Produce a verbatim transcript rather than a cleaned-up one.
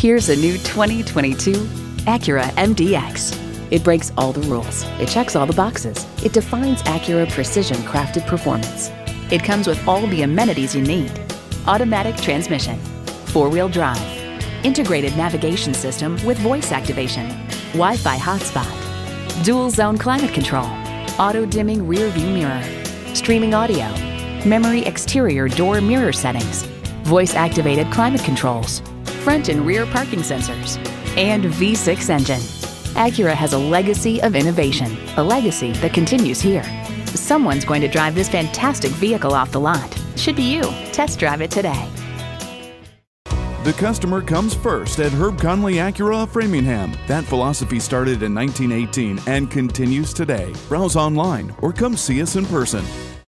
Here's a new twenty twenty-two Acura M D X. It breaks all the rules. It checks all the boxes. It defines Acura precision-crafted performance. It comes with all the amenities you need. Automatic transmission, four-wheel drive, integrated navigation system with voice activation, Wi-Fi hotspot, dual-zone climate control, auto-dimming rear-view mirror, streaming audio, memory exterior door mirror settings, voice-activated climate controls, front and rear parking sensors, and V six engine. Acura has a legacy of innovation, a legacy that continues here. Someone's going to drive this fantastic vehicle off the lot. Should be you. Test drive it today. The customer comes first at Herb Connolly Acura of Framingham. That philosophy started in nineteen eighteen and continues today. Browse online or come see us in person.